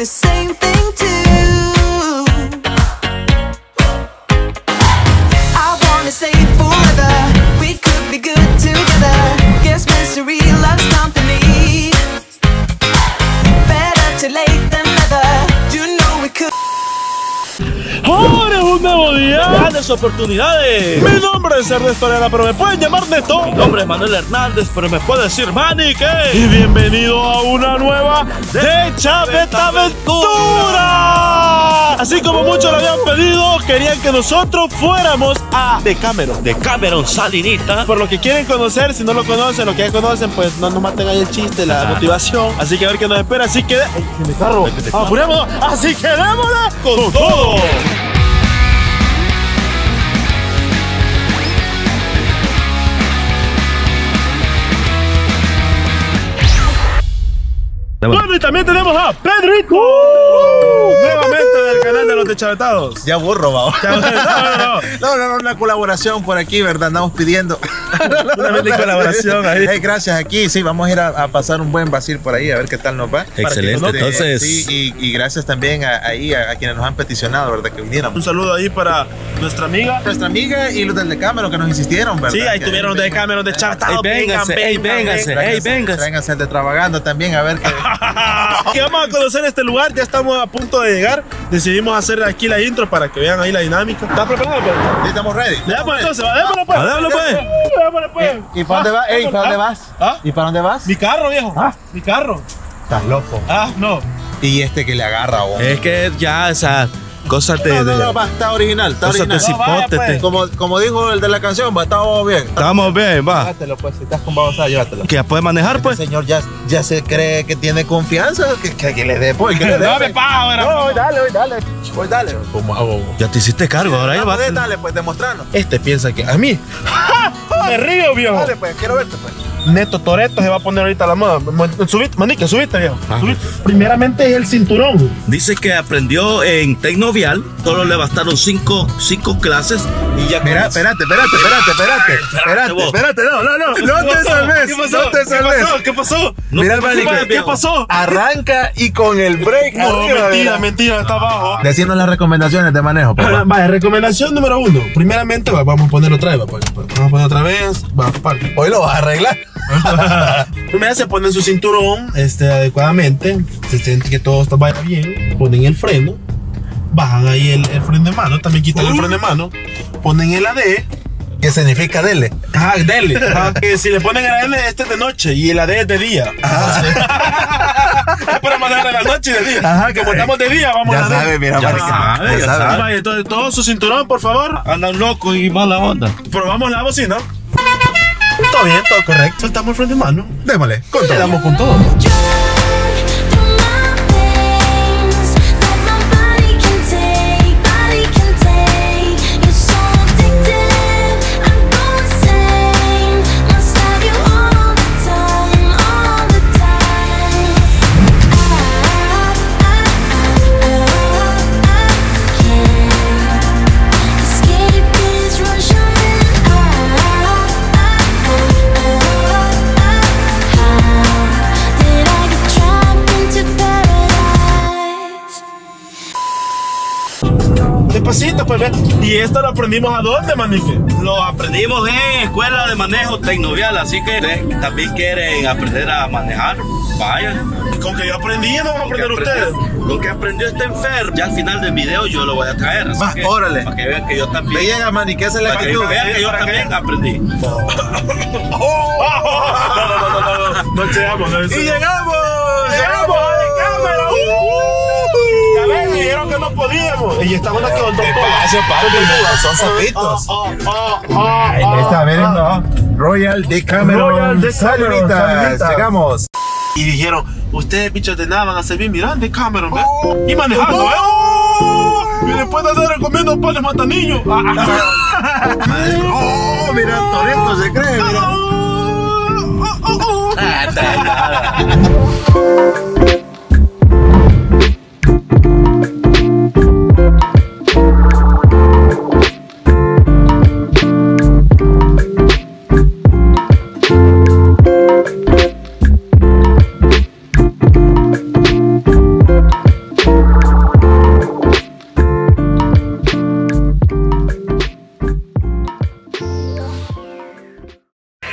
the same thing too. I wanna say it forever, we could be good together. Guess misery loves company, better too late than never. You know we could. Ahora es un nuevo día, grandes oportunidades. Mi nombre es Ernesto Arana, pero me pueden llamar Neto. Mi nombre es Manuel Hernández, pero me pueden decir Manny. Y bienvenido a una nueva de Chavetaventura. Así como muchos lo habían pedido, querían que nosotros fuéramos a Decameron Salinita. Por lo que quieren conocer, si no lo conocen, lo que ya conocen, pues no nos maten ahí el chiste, la motivación. Así que a ver qué nos espera, así que... ¡Me carro! ¡Apurémonos! ¡Así que démosle con todo! Bueno, y también tenemos a Pedrito nuevamente del canal de los Deschavetados. Ya borro, va. No, una colaboración por aquí, ¿verdad? Andamos pidiendo una colaboración ahí. Hey, gracias, aquí sí, vamos a ir a pasar un buen vacil por ahí, a ver qué tal nos va. Excelente, entonces. Sí, y gracias también a quienes nos han peticionado, ¿verdad? Que vinieran. Un saludo ahí para nuestra amiga. Nuestra amiga y los del Decameron que nos insistieron, ¿verdad? Sí, ahí tuvieron los Decameron Deschavetados. Vénganse. Vénganse de Travagando también, a ver qué. Que vamos a conocer este lugar, ya estamos a punto de llegar. Decidimos hacer aquí la intro para que vean ahí la dinámica. ¿Estás preparado? Pues? Estamos ready. Le damos entonces, démoslo pues. ¿Y para dónde vas? ¿Y para dónde vas? Mi carro, viejo. Mi carro. Estás loco. No. Y este que le agarra, vos. Es que ya, o sea, cosas de... No, está original, está original. Cosas de cipote. Como dijo el de la canción, va, estamos bien. Estamos bien, va. Llévatelo, pues, si estás con babosada, llévatelo. Que ya puede manejar, pues. El señor ya se cree que tiene confianza, que le dé, pues. Dame paja, ¿verdad? No, dale. Como hago. Ya te hiciste cargo, ahora ya va. Dale, pues, demostrarlo. Este piensa que a mí. Me río, viejo. Dale, pues, quiero verte, pues. Neto Toretto se va a poner ahorita la moda. Subiste, Manique, subiste, viejo. Subiste. Primeramente es el cinturón. Dice que aprendió en Tecno Vial. Solo le bastaron 5 clases y ya. Espérate. No te salves. ¿Qué pasó? Mira, Manique, ¿qué pasó? Arranca y con el break. No, mentira, está abajo. Decinos las recomendaciones de manejo. Vale, recomendación número 1. Primeramente, vamos a ponerlo otra vez. Hoy lo vas a arreglar. Primero se ponen su cinturón adecuadamente, se siente que todo vaya bien, ponen el freno, bajan ahí el freno de mano, también quitan el freno de mano, ponen el AD, que significa dele. Que si le ponen el AD este es de noche y el AD es de día. Es para manejar a la noche y de día. Como estamos de día, vamos a sabe, mira, ya sabe. Entonces, todo su cinturón, por favor. Andan locos y mala onda. Probamos la bocina. Todo bien, todo correcto. Soltamos el freno de mano. Démosle. Le damos con todo. Y esto lo aprendimos ¿a dónde, Manique? Lo aprendimos en Escuela de Manejo Tecnovial, así que también quieren aprender a manejar, vayan. Con que yo aprendí, no van a aprender ustedes. Lo que aprendió este enfermo, ya al final del video yo lo voy a traer. Más, órale. Para que vean que yo también. Vean a Manique, se le cayó. Para que vean que yo también aprendí. No llegamos. ¡Y llegamos! ¡Llegamos! Dijeron que no podíamos. Y esta onda quedó en 2 colas. Son zapitos. Esta vez no. Royal Decameron Salinitas. Llegamos. Y dijeron, ustedes bichos de nada van a servir mirando Decameron, ¿ves? Y manejando, ¿eh? Y después de andar comiendo panes matanillos. Oh, mira, Toretto se cree, mira.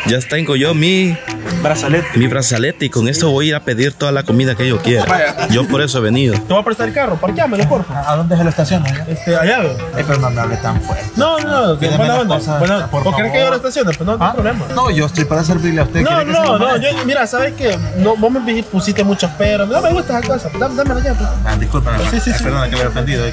Ya tengo yo mi brazalete. Mi brazalete, y con esto voy a ir a pedir toda la comida que yo quiera. Vaya. Yo por eso he venido. Te voy a prestar el carro, parquéamelo, porfa. ¿A dónde se lo estacionas? Allá veo. Pero no me hable tan fuerte. No, que buena onda. Bueno, ¿vos querés que yo lo estacione? Pues no, no hay problema. No, yo estoy para servirle a usted. No, yo, mira, ¿sabes qué? No, vos me pusiste muchas peras. No me gusta esa cosa. Dame la llave. Ah, discúlpame. Sí. Perdona que me he ofendido.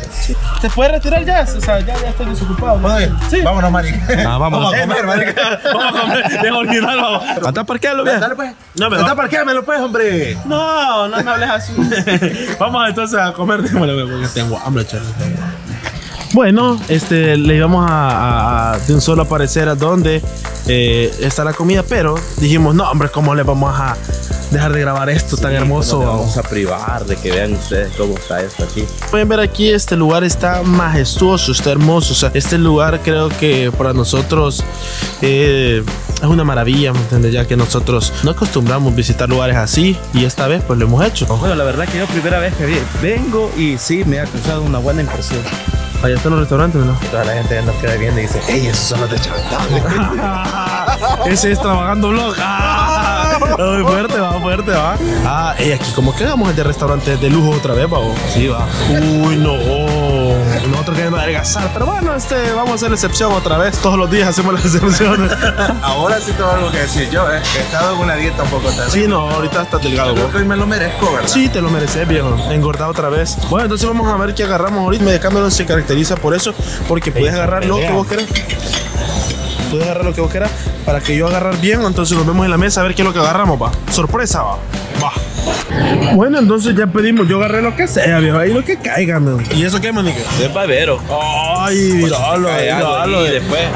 ¿Se puede retirar ya? O sea, ya estoy desocupado. Bueno, sí. Vámonos, marica. Vamos a comer, marica. Vamos a comer. Deja olvidarlo. ¿Hasta parquearlo, bien? Dale, pues. No, pero. ¿Hasta parqueármelo, pues, hombre? No me hables así. Vamos entonces a comer. Déjamelo, porque tengo hambre, chaval. Bueno, le íbamos a de un solo aparecer a donde está la comida, pero dijimos, no, hombre, ¿cómo le vamos a dejar de grabar esto tan hermoso? No vamos a privar de que vean ustedes cómo está esto aquí. Pueden ver aquí, este lugar está majestuoso, está hermoso. O sea, este lugar creo que para nosotros es una maravilla, ¿me entiendes? Ya que nosotros no acostumbramos visitar lugares así, y esta vez pues lo hemos hecho. Bueno, la verdad que yo primera vez que vengo y sí me ha causado una buena impresión. Allá están los restaurantes, ¿no? Toda la gente nos queda viendo y dice, ¡ey, esos son los de Chavetán! Ese es Trabajando Vlog. Fuerte, va. Ah, aquí como quedamos el de restaurantes de lujo otra vez, va. Sí, va. Uy, no. Nosotros queremos adelgazar, pero bueno, vamos a hacer la excepción otra vez. Todos los días hacemos las excepciones. Ahora sí tengo algo que decir yo, he estado en una dieta un poco tarde. Sí, no, ahorita estás delgado. Yo creo que me lo merezco, ¿verdad? Sí, te lo mereces, viejo. Engordado otra vez. Bueno, entonces vamos a ver qué agarramos ahorita. Medicamento se caracteriza por eso, porque puedes agarrar lo que vos querés. Puedes agarrar lo que vos quieras para que yo agarrar bien. Entonces nos vemos en la mesa a ver qué es lo que agarramos, pa. Sorpresa, va. Bueno, entonces ya pedimos. Yo agarré lo que sea, viejo. Ahí lo que caiga, man. ¿Y eso qué, manica? Es babero. Ay, míralo. Y después.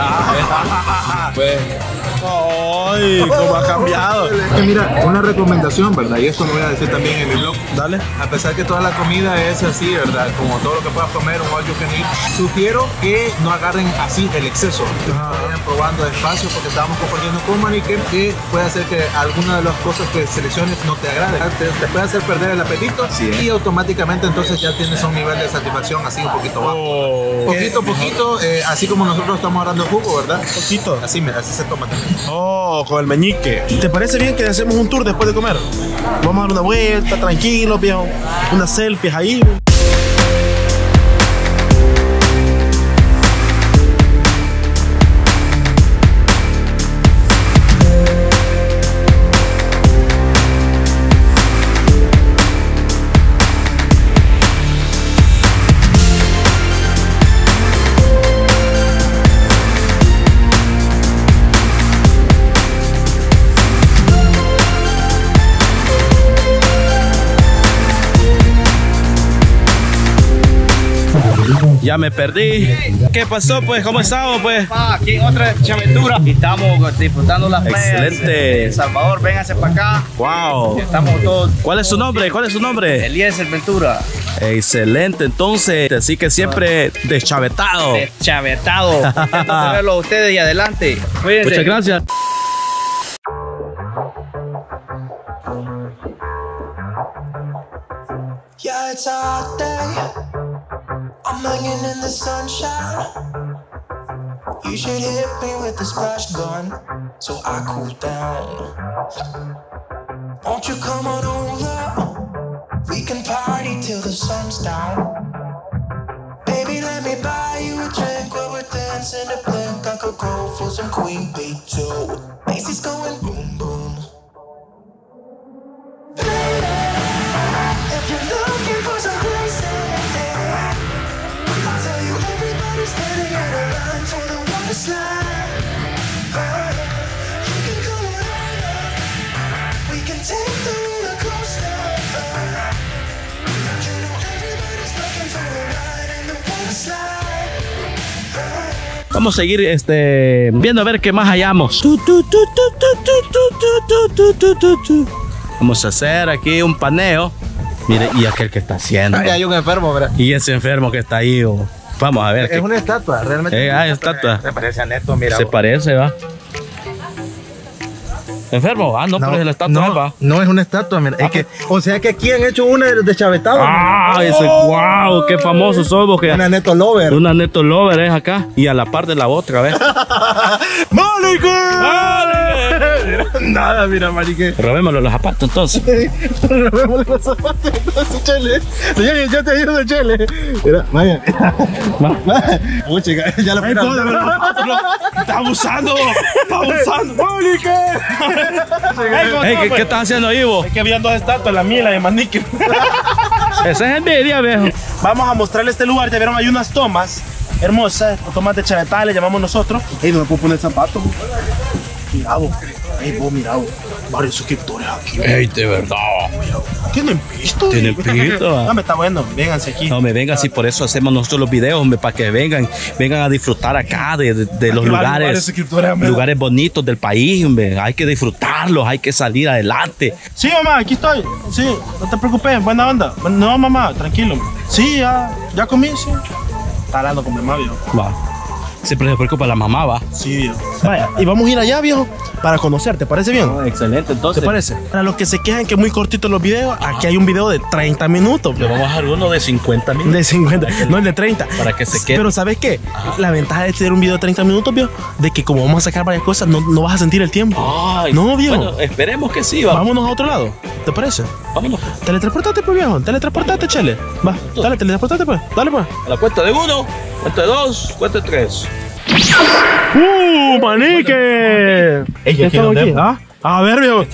Ay, cómo ha cambiado. Mira, una recomendación, ¿verdad? Y esto lo voy a decir también en mi blog. Dale. A pesar que toda la comida es así, ¿verdad? Como todo lo que puedas comer, un all you can eat. Sugiero que no agarren así el exceso. Que vayan probando despacio, porque estábamos compartiendo con Manique, que puede hacer que alguna de las cosas que selecciones no te agrade. Te puede hacer perder el apetito y automáticamente entonces ya tienes un nivel de satisfacción así un poquito bajo. Poquito, así como nosotros estamos agarrando jugo, ¿verdad? Poquito. Así, mira, así se toma también. Oh, con el meñique. ¿Te parece bien que hacemos un tour después de comer? Vamos a dar una vuelta, tranquilo, viejo. Unas selfies ahí. Ya me perdí. ¿Qué pasó, pues? ¿Cómo estamos, pues? Aquí otra chaventura. Estamos disputando las playas. Excelente. El Salvador, véngase para acá. Wow. Estamos todos. ¿Cuál es su nombre? Eliezer Ventura. Excelente, entonces. Así que siempre deschavetado. Deschavetado. Vamos a verlo a ustedes y adelante. Cuídense. Muchas gracias. Yeah, it's our day. I'm hanging in the sunshine. You should hit me with a splash gun so I cool down. Won't you come on over? We can party till the sun's down. Baby, let me buy you a drink while we're dancing to Blink. I could go for some Queen Bee too. Macy's going boom boom. If you're looking for some crazy, I'll tell you everybody's standing in a line for the water slide. You can come around, we can take the roller coaster. You know everybody's looking for a ride in the water slide. Vamos a seguir viendo a ver qué más hallamos. Vamos a hacer aquí un paneo. Mire, y aquel que está haciendo. Ahí hay un enfermo, ¿verdad? Y ese enfermo que está ahí, vamos a ver. Es una estatua, realmente. Es estatua. Se parece a Neto, mira. Se parece, va. ¿Enfermo? Ah, no, pero es la estatua, va. No es una estatua, mira. Es que, o sea que aquí han hecho una de Chavetado. Ah, ese, wow, qué famoso somos. Una Neto Lover. Una Neto Lover es acá. Y a la par de la otra, ¿ves? ¡Mónica! ¡Vale! Nada, mira, marique. Robémoslo los zapatos, entonces. Robémosle los zapatos, entonces, Chele. Yo te ayudo, Chele. Mira, vaya. Pucha, ya lo perdí. Está abusando, está abusando. ¡Mónica! ¿Qué estás haciendo ahí, vos? Es que habían dos estatuas, la mía y la de Manique. Esa es envidia, viejo. Vamos a mostrarle este lugar. Ya vieron, hay unas tomas hermosas, tomas de Chavetá, le llamamos nosotros. Ey, no me puedo poner zapatos. Mirado, ey, vos, mirado. Varios suscriptores aquí. Ey, de verdad. Tienen pisto. Tienen pisto. No, me está bueno. Vénganse aquí. No, me vengan, si por eso hacemos nosotros los videos, hombre, para que vengan a disfrutar acá de los lugares. Lugares bonitos del país, hombre. Hay que disfrutarlos, hay que salir adelante. Sí, mamá, aquí estoy. Sí, no te preocupes, buena onda. No, mamá, tranquilo. Sí, ya comí, sí. Está hablando con mi mamá, viejo. Va. Siempre se preocupa la mamá, va. Sí, viejo. Vaya, y vamos a ir allá, viejo, para conocer. ¿Te parece bien? Oh, excelente, entonces. ¿Te parece? Para los que se quejan que muy cortitos los videos, aquí hay un video de 30 minutos. Le vamos a dejar uno de 50 minutos. De 50, no el de 30. Para que se quede. Pero ¿sabes qué? Ajá. La ventaja de tener un video de 30 minutos, viejo, de que como vamos a sacar varias cosas, no vas a sentir el tiempo. Ay, no, viejo. Bueno, esperemos que sí, va. Vámonos a otro lado. ¿Te parece? Vámonos. Teletransportate, pues, viejo. Teletransportate, Chele. Va, dale, teletransportate, pues. Dale, pues. A la cuenta de 1, cuenta de 2, cuenta de 3. Manique. Ey, aquí no aquí, ¿ah? A ver, viejo.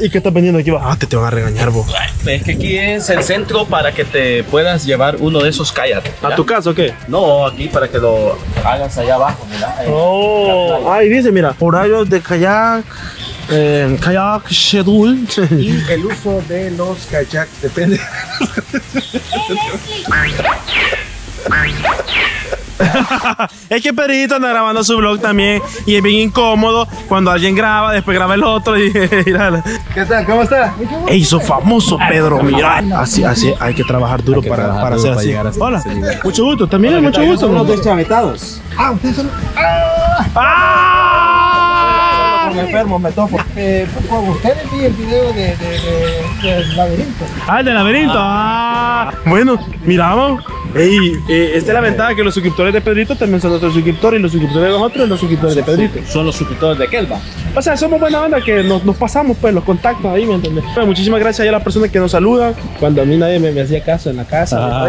¿Y qué estás vendiendo aquí? Ah, te van a regañar, vos. Es que aquí es el centro para que te puedas llevar uno de esos kayaks. ¿A tu casa o qué? No, aquí para que lo hagas allá abajo, mira. Oh, ahí dice, mira, horarios de kayak. Kayak schedule y el uso de los kayaks depende. Es que Perito anda grabando su vlog también y es bien incómodo cuando alguien graba, después graba el otro y mira. ¿Qué tal? ¿Cómo está? E hizo famoso Pedro, mira. Así, hay que trabajar duro para hacer así. Hola, mucho gusto, también mucho gusto. Somos los deschavetados. Ah, ustedes son... enfermo, me topo. Por ustedes vi el video del laberinto. Ah, el del laberinto. Ah. Bueno, miramos. Ey, esta es la ventaja, que los suscriptores de Pedrito también son nuestros suscriptores, y los suscriptores de nosotros y los suscriptores de Pedrito. Son los suscriptores de Kelva. O sea, somos buena banda que nos pasamos pues los contactos ahí, ¿me entiendes? Bueno, muchísimas gracias a las personas que nos saludan. Cuando a mí nadie me hacía caso en la casa. Ah.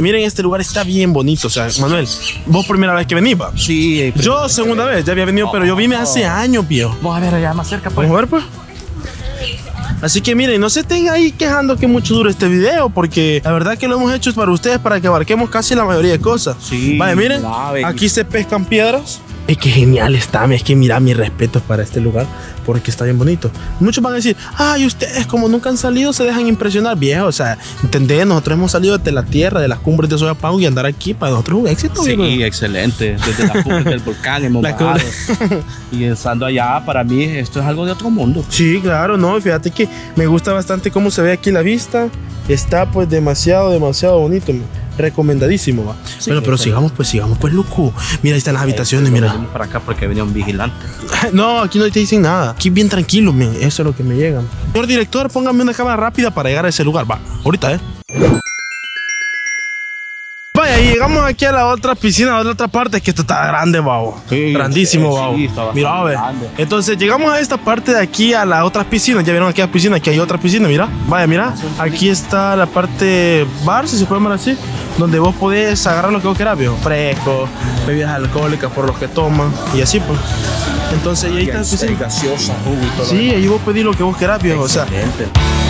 Miren, este lugar está bien bonito. O sea, Manuel, vos primera vez que venís, ¿va? Sí. Yo segunda vez, ya había venido, pero yo vine hace años, viejo. Vamos a ver allá más cerca, pues. Vamos a ver, pues. Así que miren, no se estén ahí quejando que mucho dure este video, porque la verdad que lo hemos hecho para ustedes, para que abarquemos casi la mayoría de cosas. Sí, vale, miren, aquí se pescan piedras. Es que genial está, es que mira, mis respetos para este lugar, porque está bien bonito. Muchos van a decir, ay, ustedes como nunca han salido se dejan impresionar, viejo. O sea, entendés, nosotros hemos salido de la tierra, de las cumbres de Soyapango, y andar aquí para nosotros es un éxito. Sí, ¿no? Excelente, desde las cumbres del volcán hemos bajado. Y estando allá, para mí esto es algo de otro mundo. Sí, claro, no, fíjate que me gusta bastante cómo se ve aquí la vista. Está pues demasiado bonito, man. Recomendadísimo, va. Sí, bueno, pero sigamos pues, loco. Mira, ahí están las habitaciones, mira. Venimos para acá porque venía un vigilante. No, aquí no te dicen nada. Aquí bien tranquilo, man. Eso es lo que me llega. Señor director, póngame una cámara rápida para llegar a ese lugar, va. Ahorita, Vaya, y llegamos aquí a la otra piscina, a la otra parte, que esto está grande, babo. Sí, grandísimo, babo. Sí, mira, a ver. Grande. Entonces, llegamos a esta parte de aquí, a las otras piscinas. Ya vieron aquí las piscinas, aquí hay otras piscinas, mira. Vaya, mira. Aquí está la parte bar, si se puede llamar así, donde vos podés agarrar lo que vos querás, viejo. Fresco, bebidas alcohólicas por los que toman y así, pues. Entonces, y ahí está la piscina. Gaseosa, jugo, sí, ahí vos pedís lo que vos querás, viejo. Excelente. O sea.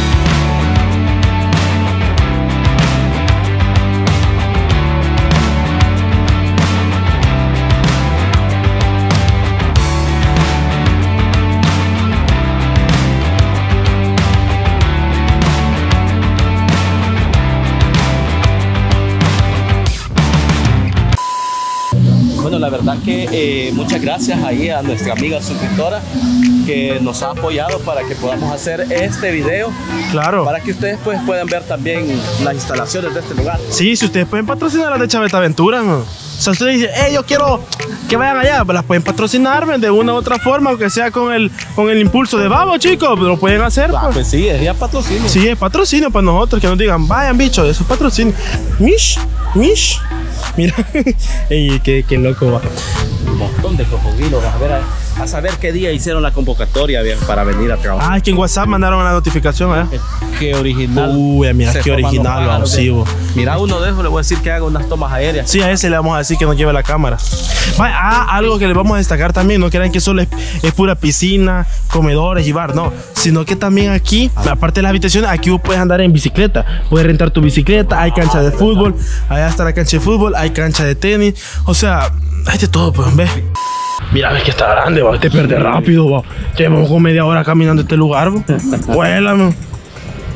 La verdad que muchas gracias ahí a nuestra amiga suscriptora que nos ha apoyado para que podamos hacer este video. Claro. Para que ustedes pues puedan ver también las instalaciones de este lugar. Sí, si ustedes pueden patrocinar las de Chaveta Aventura, ¿no? O sea, ustedes dicen, yo quiero que vayan allá, las pueden patrocinar, ¿ven? De una u otra forma, aunque sea con el impulso de vamos, chicos, lo pueden hacer. Ah, pues sí, es ya patrocinio. Sí, es patrocinio para nosotros, que nos digan, vayan, bicho, eso es patrocinio. Mish. Mira, ey, qué loco va. Un montón de cocodrilos, a ver. A saber qué día hicieron la convocatoria, viejo, para venir a trabajar. Ah, es que en WhatsApp mandaron la notificación, ¿eh? Qué original. Uy, mira, qué original, abusivo. Mira, uno de esos le voy a decir que haga unas tomas aéreas. Sí, a ese le vamos a decir que nos lleve la cámara. Ah, algo que le vamos a destacar también, no crean que solo es pura piscina, comedores y bar, no. Sino que también aquí, aparte de las habitaciones, aquí vos puedes andar en bicicleta. Puedes rentar tu bicicleta, hay cancha de fútbol, allá está la cancha de fútbol, hay cancha de tenis. O sea, hay de todo, pues, ¿ves? Mira, ves que está grande, va, te pierde rápido, va. Llevamos como media hora caminando este lugar, va. Vuélame.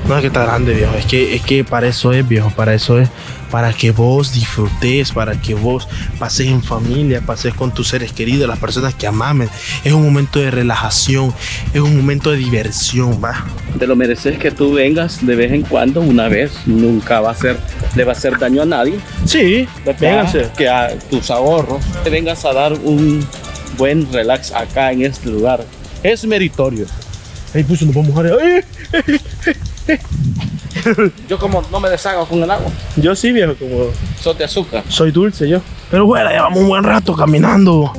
No, es que está grande, viejo. Es que para eso es, viejo, para eso es. Para que vos disfrutes, para que vos pases en familia, pases con tus seres queridos, las personas que amamen. Es un momento de relajación, es un momento de diversión, va. Te lo mereces que tú vengas de vez en cuando, una vez. Nunca va a ser, le va a hacer daño a nadie. Sí, véngase. Que a tus ahorros te vengas a dar un buen relax acá en este lugar. Es meritorio. Ahí puso, nos vamos a mojar. Yo como no me deshago con el agua. Yo sí, viejo, como... Soy de azúcar. Soy dulce yo. Pero bueno, llevamos un buen rato caminando.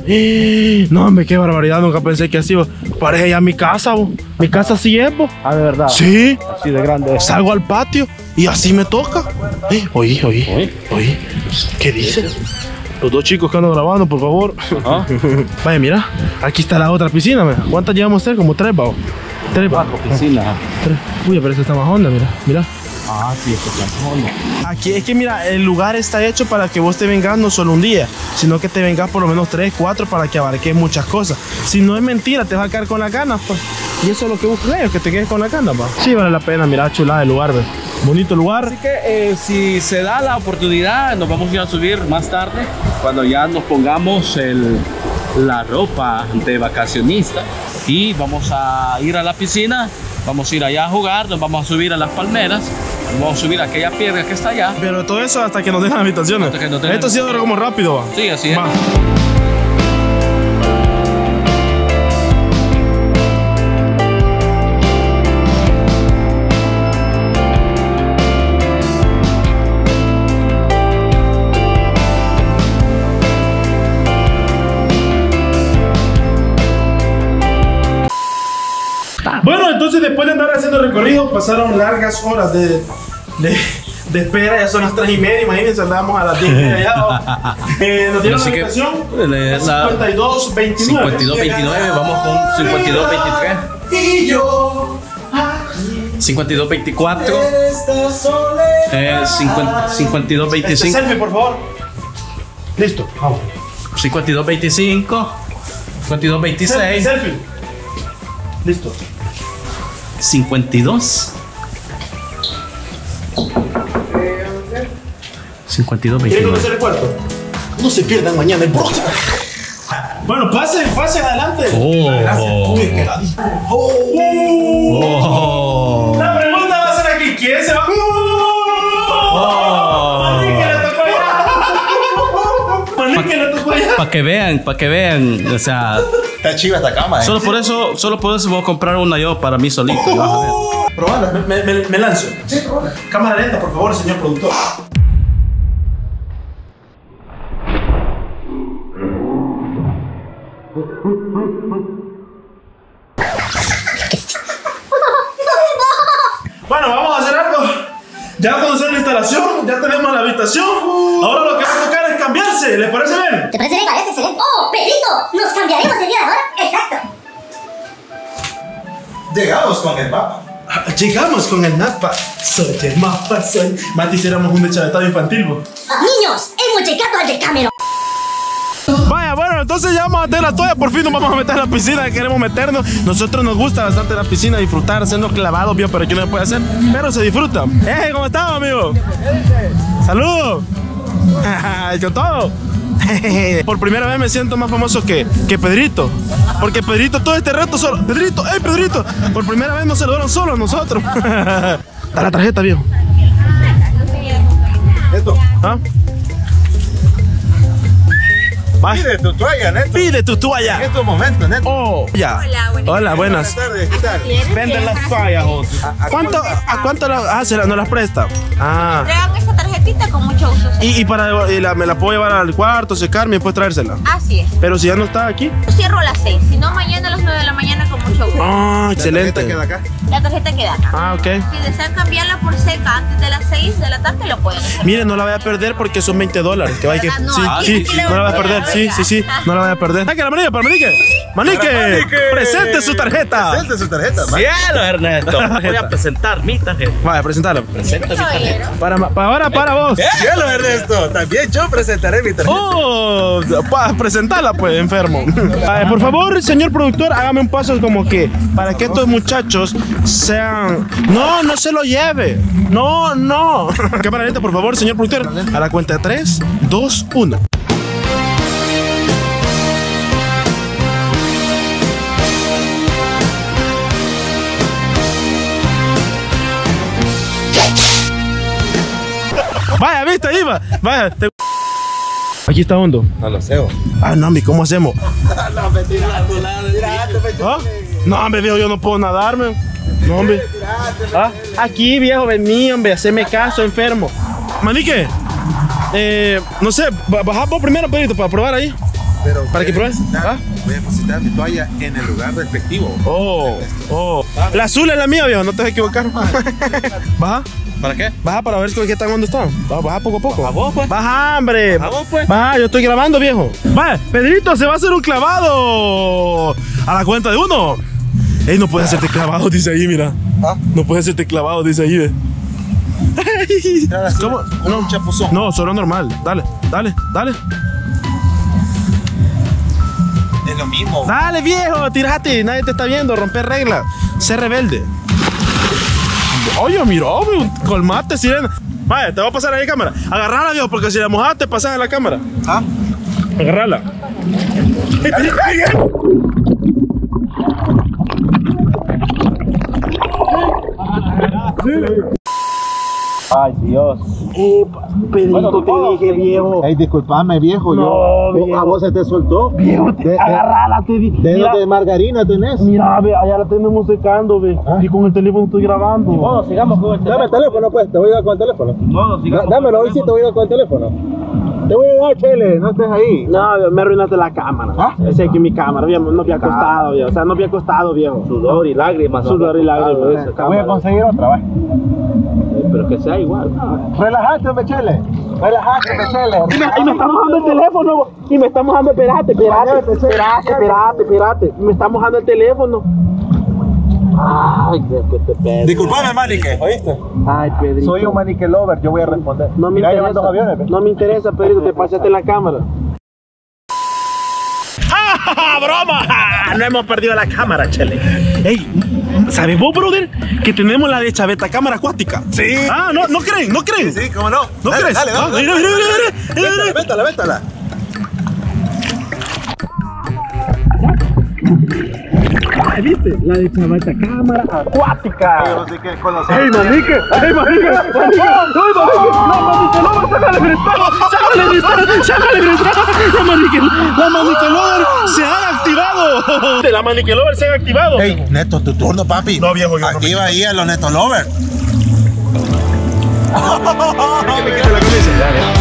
No, hombre, qué barbaridad, nunca pensé que así, bo. Parece ya mi casa, bo. Mi casa sí es, bo. Ah, de verdad. Sí. Así de grande. Salgo al patio y así me toca. Oí. ¿Qué dices? Los dos chicos que andan grabando, por favor. ¿Ah? Vaya, mira, aquí está la otra piscina, man. ¿Cuántas llevamos a hacer? Como tres, babo. Tres, cuatro piscinas. Uy, pero esta está más honda, mira, mira. Ah, sí, esta está más honda. Aquí es que mira, el lugar está hecho para que vos te vengas no solo un día, sino que te vengas por lo menos 3, 4 para que abarques muchas cosas. Si no es mentira, te vas a quedar con las ganas, pues. Y eso es lo que buscan ellos, que te quedes con las ganas, pa. Sí, vale la pena, mira, chulada el lugar, ¿ve? Bonito lugar. Así que si se da la oportunidad, nos vamos a ir a subir más tarde, cuando ya nos pongamos la ropa de vacacionista. Y vamos a ir a la piscina, vamos a ir allá a jugar, nos vamos a subir a las palmeras, vamos a subir a aquella piedra que está allá. Pero todo eso hasta que nos dejen las habitaciones. Esto ha sido como rápido, va. Sí, así es. Va. Bueno, entonces después de andar haciendo recorrido, pasaron largas horas de espera. Ya son las 3:30, imagínense, andábamos a las 10 allá. Nos dieron la habitación 52-29. 52-29, vamos con 52-23. Y yo 52-24. 52-25. Este selfie, por favor. Listo, vamos. 52-25. 52-26. Selfie. Listo. 52-29. No se pierdan mañana el próximo. Bueno, pasen adelante. La pregunta va a ser aquí, ¿quién se va? Para que vean, o sea. Está chiva esta cama, ¿eh? Solo por eso voy a comprar una yo para mí solito. Probala, me lanzo. Sí, probala. Cámara lenta, por favor, señor productor. Bueno, vamos a hacer algo. Ya conocemos la instalación, ya tenemos la habitación. Ahora lo que vamos a tocar es cambiarse. ¿Les parece bien? ¿Te parece bien? Parece excelente. ¡Oh, Pedrito! ¡Nos cambiaremos el día de ahora! ¡Exacto! Llegamos con el mapa. Llegamos con el mapa. Soy el mapa, soy... Mati, hiciéramos un deschavetado infantil, ¿no? ¡Niños! ¡Hemos llegado al Decámero! Vaya, bueno, entonces ya vamos a hacer la toalla. Por fin nos vamos a meter a la piscina, queremos meternos. Nosotros nos gusta bastante la piscina, disfrutar, hacernos clavados, bien, pero aquí no se puede hacer. Pero se disfruta. ¿Cómo estamos, amigo? ¡Saludos! ¡Con todo! Por primera vez me siento más famoso que Pedrito. Porque Pedrito todo este reto solo. ¡Pedrito! ¡Ey, Pedrito! Por primera vez nos saludaron solo a nosotros. Está la tarjeta, viejo. ¿Esto? ¿Ah? Pide tu toalla, Neto. Pide tu toalla. En estos momentos, Neto. Oh, ya. Hola, buenas tardes. ¿Qué tal? Venden las toallas, José. ¿A cuánto las presta? Ah. Traigan esta tarjeta. servilletitas con mucho gusto. Y para me la puedo llevar al cuarto, secarme y después traérsela. Así es. Pero si ya no está aquí. Yo cierro a las 6, si no mañana a las 9 de la mañana con mucho gusto. Ah, excelente. ¿La tarjeta queda acá? La tarjeta queda acá. Ah, ok. Si desean cambiarla por seca antes de las 6 de la tarde lo pueden hacer. Miren, no la voy a perder porque son $20 que va a que... No, sí, sí, sí, no la voy a perder, sí, sí, sí, no la voy a perder. ¡Sáquela, Manique, para Manique! ¡Manique, presente su tarjeta! ¡Presente su tarjeta, Manique! ¡Cielo, Ernesto! Voy a presentar mi tarjeta. Vaya, presentarla. Presenta mi tarjeta. Para vos. ¡Cielo, Ernesto! También yo presentaré mi tarjeta. ¡Oh! Para presentarla, pues, enfermo. Por favor, señor productor, hágame un paso como que para que estos muchachos sean... ¡No, no se lo lleve! ¡No, no! Cámara lenta, por favor, señor productor. A la cuenta de 3, 2, 1. Vaya, viste, Iba. Vaya, te... Aquí está hondo. No lo sé. Ah, no, mi, ¿cómo hacemos? No, me tiraste, ¿ah? No, me viejo, yo no puedo nadarme. No, hombre. ¿Ah? Aquí, viejo, vení, hombre, haceme caso, enfermo. Manique. No sé, baja vos primero, Pedrito, para probar ahí. Pero para que pruebes. ¿Ah? Voy a depositar mi toalla en el lugar respectivo. Oh, oh. Vale. La azul es la mía, viejo, no te vas a equivocar. Vale. Baja. ¿Para qué? Baja para ver qué tan hondo está. Baja poco a poco. Baja vos, pues. Baja, hombre. Baja vos, pues. Baja, yo estoy grabando, viejo. Vale, Pedrito, se va a hacer un clavado. A la cuenta de 1. Ey, no puedes hacerte clavado, dice ahí, mira. ¿Ah? No puedes hacerte clavado, dice ahí, ve. ¿Cómo? No, chapuzón. No, solo normal. Dale, dale, dale. Es lo mismo. Dale, viejo, tirate. Nadie te está viendo. Romper reglas. Sé rebelde. Oye, mira, colmate, sirena. Vaya, te voy a pasar ahí, cámara. Agarrala, viejo, porque si la mojaste, pasas a la cámara. ¿Ah? Agarrala. Ay, Dios. Pedrito, bueno, te dije, viejo. Ey, disculpame, viejo. No, yo, viejo. A vos se te soltó. Viejo, agarrala, te dije. De margarina tenés. Mira, ve, allá la tenemos secando, ve. ¿Ah? Y con el teléfono estoy grabando. Bueno, sigamos con el teléfono. Dame el teléfono, pues. Te voy a dar con el teléfono. Bueno, sigamos. Dámelo, hoy sí te voy a dar con el teléfono. Te voy a dar, Chele, no estés ahí. No, me arruinaste la cámara. ¿Ah? Ese aquí es mi cámara, viejo, no había costado, viejo. O sea, no había costado, viejo. Sudor y lágrimas. Sudor y lágrimas. Te voy a conseguir otra, vaya. Pero que sea igual. Relájate, Chele. Relájate, Chele. Y me está mojando el teléfono. Y me está mojando, espérate. Me está mojando el teléfono. Ay, que te pedo. Disculpame, Manique, ¿oíste? Ay, Pedrito. Soy un Manique lover, yo voy a responder. No me interesa. No me interesa, Pedrito, te pasaste la cámara. ¡Ah, broma! No hemos perdido la cámara, Chele. Ey, ¿sabes vos, brother? Que tenemos la de Chaveta, cámara acuática. Sí. Ah, no, no creen, no creen. Sí, sí, cómo no. ¿No crees? Dale, dale. Véntala, véntala. ¿Viste? La de Chaveta, cámara acuática. ¡Ey, Manique! ¡Ey, Manique! ¡Manique! ¡No, Manique! ¡No, Manique! ¡Sácale el estado! ¡Sácale el estado! ¡Sácale el estado! ¡La Manique Lover se ha activado! ¡La Manique Lover se ha activado! ¡Ey, Neto, tu turno, papi! No, viejo, yo no. Activa ahí a los Neto Lover. ¡Que me quita la camisa!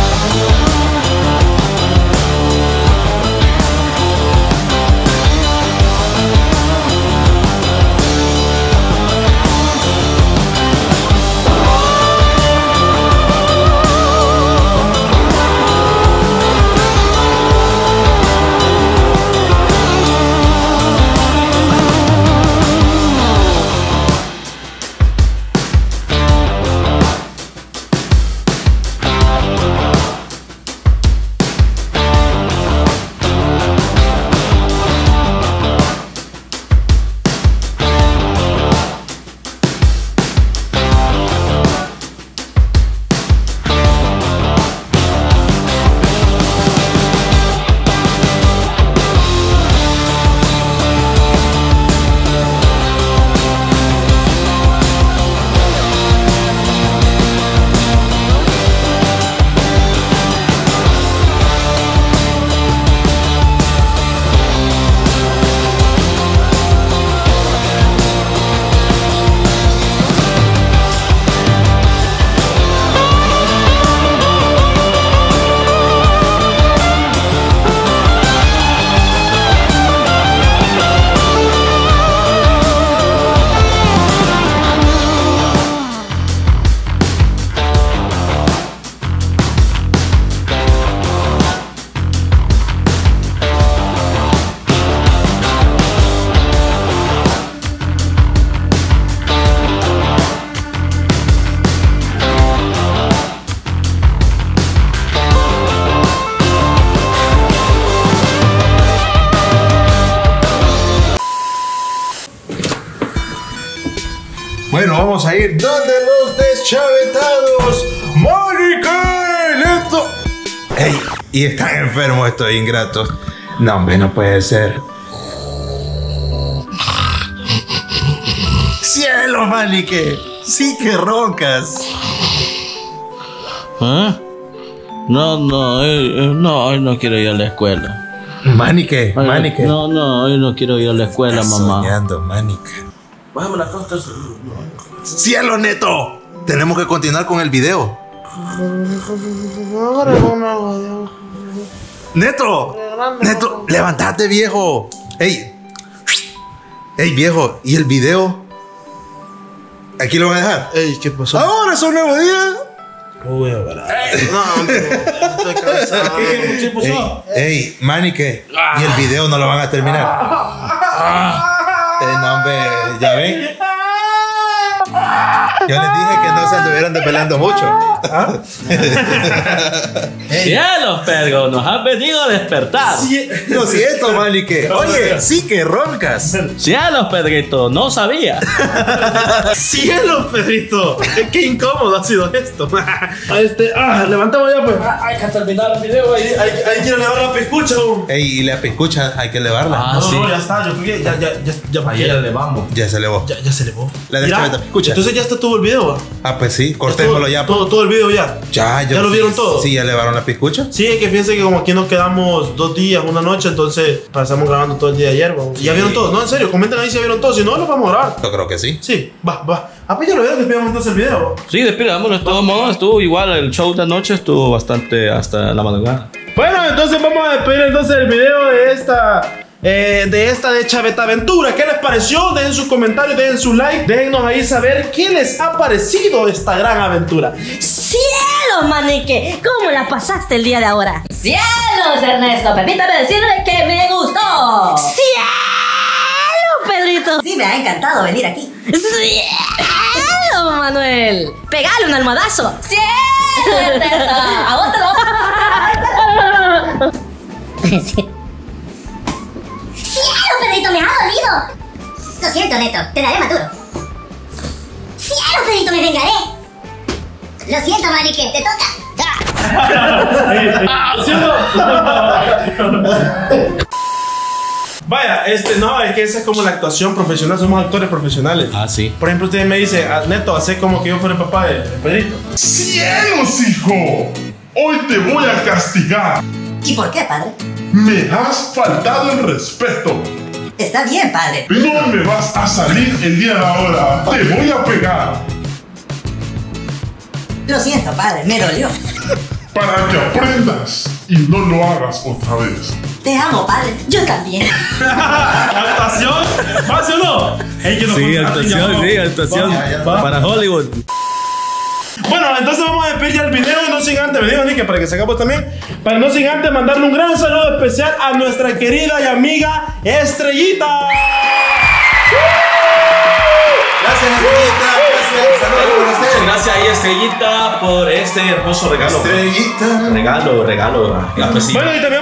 nos vamos a ir donde los deschavetados. ¡Mónica! ¡Ey! Y están enfermos estos ingratos. No, hombre, no puede ser. ¡Cielo, Manique! ¡Sí que roncas! ¿Ah? No, hoy no quiero ir a la escuela. Manique, Manique. No, hoy no quiero ir a la escuela, mamá. Soñando, Manique. Bájame la costa. ¡Cielo, Neto! Tenemos que continuar con el video. ¡Neto! ¡Neto! ¡Levantate, viejo! ¡Ey! ¡Ey, viejo! ¿Y el video? ¿Aquí lo van a dejar? ¡Ey! ¿Qué pasó? ¡Ahora es un nuevo día! Uy, no, estoy cansado. ¿Qué pasó? ¡Ey! Manique, ¿y el video no lo van a terminar? No, hombre, ¿ya ven? Yo les dije que no se anduvieran desvelando mucho. ¿Ah? Cielos, Pergo, nos has venido a despertar. Lo siento, Manique. Oye, sí que roncas. Cielos, Pedrito, no sabía. Cielos, Pedrito, qué incómodo ha sido esto. Levantamos ya, pues. Hay que terminar el video. Hay que elevar la pescucha. Ey, y la pescucha hay que elevarla. No, ya está. Yo creo que ya la elevamos. Ya se elevó. Ya se elevó. La deschaveta pescucha. Entonces ya está todo el video. Pues sí, cortémoslo ya. Todo el video ya. ¿Ya lo vieron todo? Sí, ya elevaron la piscucha. Sí, es que fíjense que como aquí nos quedamos 2 días, una noche, entonces pasamos grabando todo el día de ayer. Sí. ¿Ya vieron todo? No, en serio, comenten ahí si ya vieron todo. Si no, lo vamos a grabar. Yo creo que sí. Sí, va. Pues ya lo vieron, despidamos entonces el video. Sí, despidámonos de todos modos. Estuvo igual, el show de anoche estuvo bastante hasta la madrugada. Bueno, entonces vamos a despedir entonces el video de esta deschavetaventura. ¿Qué les pareció? Dejen sus comentarios, dejen su like, déjennos ahí saber qué les ha parecido esta gran aventura. ¡Cielos, Manique! ¿Cómo la pasaste el día de ahora? ¡Cielos, Ernesto! Permítame decirle que me gustó. ¡Cielos, Pedrito! Sí, me ha encantado venir aquí. ¡Cielos, Manuel! ¡Pegale un almohadazo! ¡Cielos, Ernesto! ¡A otro! Pedrito, me ha dolido. Lo siento, Neto, te daré maduro. ¡Cielo, Pedrito, me vengaré! Lo siento, Manique, te toca. Vaya, no, es que esa es como la actuación profesional, somos actores profesionales. Sí. Por ejemplo, usted me dice, Neto, hacé como que yo fuera el papá de Pedrito. ¡Cielos, hijo! Hoy te voy a castigar. ¿Y por qué, padre? Me has faltado el respeto. Está bien, padre. No me vas a salir el día de ahora. Te voy a pegar. Lo siento, padre, me dolió. Para que aprendas y no lo hagas otra vez. Te amo, padre. Yo también. ¿Actuación? ¿Más o no? Sí, actuación, sí, actuación. Para Hollywood. Bueno, entonces vamos a despedir ya el video, no sin antes, para que se acabó también, para no sin antes mandarle un gran saludo especial a nuestra querida y amiga Estrellita. Gracias, Estrellita. Gracias ahí, Estrellita, por este hermoso regalo. Estrellita. Regalo. Bueno, y también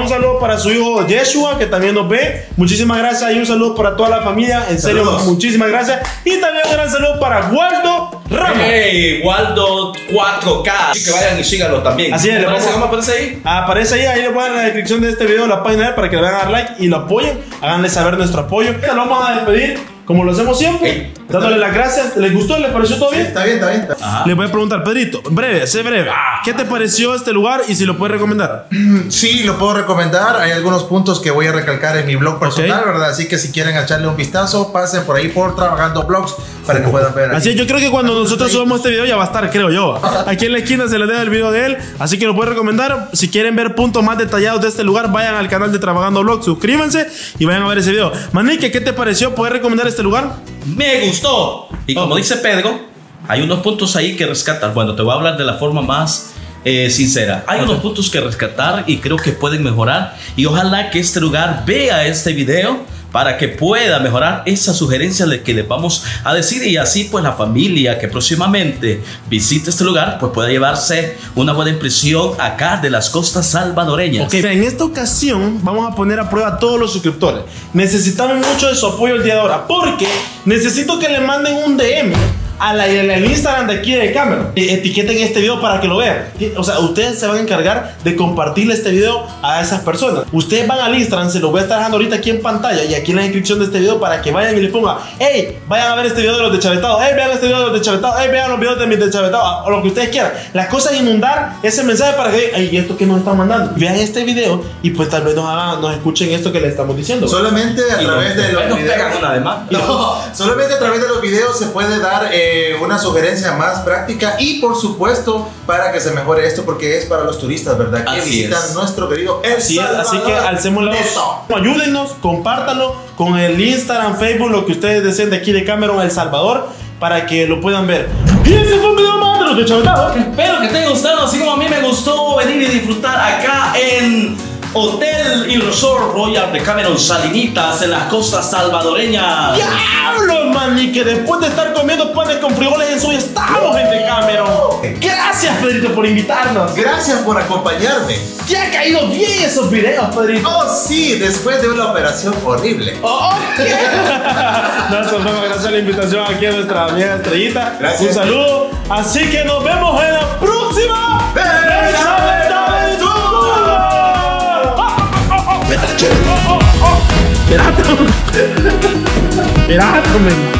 un saludo para su hijo Yeshua, que también nos ve. Muchísimas gracias y un saludo para toda la familia. En serio, muchísimas gracias. Y también un gran saludo para Waldo Ramos. Hey, Waldo 4K. Así que vayan y síganlo también. Así es, ¿cómo aparece ahí? Aparece ahí le ponen en la descripción de este video la página para que le hagan like y lo apoyen. Háganle saber nuestro apoyo. Lo vamos a despedir como lo hacemos siempre, dándole las gracias. ¿Les gustó? ¿Les pareció todo bien? Está bien. Les voy a preguntar, Pedrito, breve. ¿Qué te pareció este lugar y si lo puedes recomendar? Sí, lo puedo recomendar. Hay algunos puntos que voy a recalcar en mi blog personal, ¿verdad? Así que si quieren echarle un vistazo, pasen por ahí por Trabajando Blogs para que puedan ver. Así es, yo creo que cuando nosotros subamos este video ya va a estar, creo yo. Aquí en la esquina se les deja el video de él, así que lo puedo recomendar. Si quieren ver puntos más detallados de este lugar, vayan al canal de Trabajando Blogs, suscríbanse y vayan a ver ese video. Manique, ¿qué te pareció? ¿Puedes recomendar este lugar? Me gustó. Y como dice Pedro, hay unos puntos ahí que rescatar. Bueno, te voy a hablar de la forma más sincera. Hay unos puntos que rescatar y creo que pueden mejorar. Y ojalá que este lugar vea este video para que pueda mejorar esas sugerencias que les vamos a decir, y así pues la familia que próximamente visite este lugar pues pueda llevarse una buena impresión acá de las costas salvadoreñas. Ok, en esta ocasión vamos a poner a prueba a todos los suscriptores. Necesitamos mucho de su apoyo el día de ahora, porque necesito que le manden un DM al Instagram de aquí de Cameron. Etiqueten este video para que lo vean. O sea, ustedes se van a encargar de compartirle este video a esas personas. Ustedes van al Instagram, se lo voy a estar dejando ahorita aquí en pantalla y aquí en la descripción de este video, para que vayan y les pongan: hey, vayan a ver este video de los deschavetados, hey, vean este video de los deschavetados, hey, vean los videos de mis deschavetados, o lo que ustedes quieran. Las cosas es inundar ese mensaje para que, ay, esto que nos están mandando, vean este video y pues tal vez nos escuchen esto que les estamos diciendo. Solamente a través de los videos, solamente a través de los videos se puede dar una sugerencia más práctica y por supuesto para que se mejore esto, porque es para los turistas, ¿verdad? Que visitan nuestro querido El Salvador. Así que alcemos la voz, ayúdennos, compártanlo con el Instagram, Facebook, lo que ustedes deseen de aquí de Cameron, El Salvador, para que lo puedan ver. Y ese fue un video más de los deschavetados. Espero que te haya gustado, así como a mí me gustó venir y disfrutar acá en Hotel y Resort Royal de Cameron Salinitas, en las costas salvadoreñas. ¡Diablo, man! Y que después de estar comiendo panes con frijoles en su estado, gente Cameron. Gracias, Pedrito, por invitarnos. Gracias por acompañarme. Ya ha caído bien esos videos, Pedrito. Oh, sí, después de una operación horrible. Oh, okay. Gracias a la invitación aquí a nuestra vieja estrellita. Gracias. Un saludo. Así que nos vemos en la próxima. ¡Pirato! ¡Pirato, men!